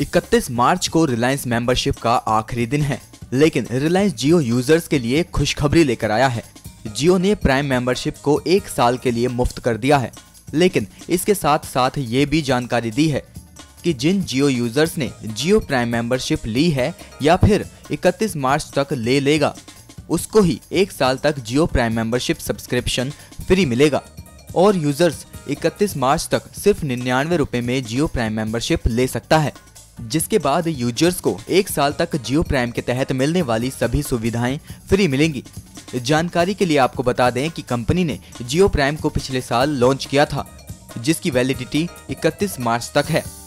31 मार्च को रिलायंस मेंबरशिप का आखिरी दिन है, लेकिन रिलायंस जियो यूजर्स के लिए खुशखबरी लेकर आया है। जियो ने प्राइम मेंबरशिप को 1 साल के लिए मुफ्त कर दिया है, लेकिन इसके साथ साथ ये भी जानकारी दी है कि जिन जियो यूजर्स ने जियो प्राइम मेंबरशिप ली है या फिर 31 मार्च तक ले लेगा, उसको ही 1 साल तक Jio prime membership subscription free मिलेगा और यूजर्स 31 मार्च तक सिर्फ 99 रुपये में जियो प्राइम मेंबरशिप ले सकता है, जिसके बाद यूजर्स को 1 साल तक जियो प्राइम के तहत मिलने वाली सभी सुविधाएं फ्री मिलेंगी। जानकारी के लिए आपको बता दें कि कंपनी ने जियो प्राइम को पिछले साल लॉन्च किया था, जिसकी वैलिडिटी 31 मार्च तक है।